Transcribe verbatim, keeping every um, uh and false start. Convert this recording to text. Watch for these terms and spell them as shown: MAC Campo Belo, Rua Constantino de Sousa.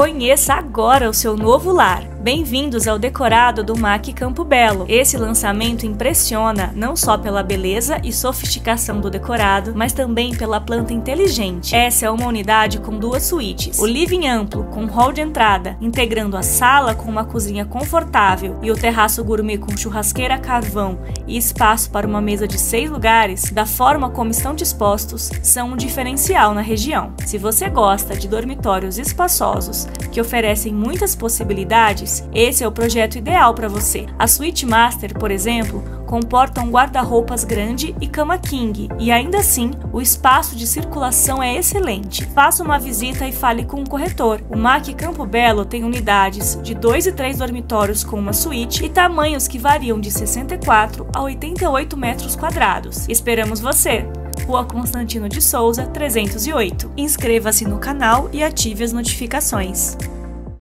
Conheça agora o seu novo lar. Bem-vindos ao decorado do MAC Campo Belo. Esse lançamento impressiona não só pela beleza e sofisticação do decorado, mas também pela planta inteligente. Essa é uma unidade com duas suítes, o living amplo com hall de entrada, integrando a sala com uma cozinha confortável e o terraço gourmet com churrasqueira a carvão e espaço para uma mesa de seis lugares, da forma como estão dispostos, são um diferencial na região. Se você gosta de dormitórios espaçosos que oferecem muitas possibilidades, esse é o projeto ideal para você. A suíte master, por exemplo, comporta um guarda-roupas grande e cama king, e ainda assim, o espaço de circulação é excelente. Faça uma visita e fale com o corretor. O MAC Campo Belo tem unidades de dois e três dormitórios com uma suíte e tamanhos que variam de sessenta e quatro a oitenta e oito metros quadrados. Esperamos você! Rua Constantino de Sousa, trezentos e oito. Inscreva-se no canal e ative as notificações.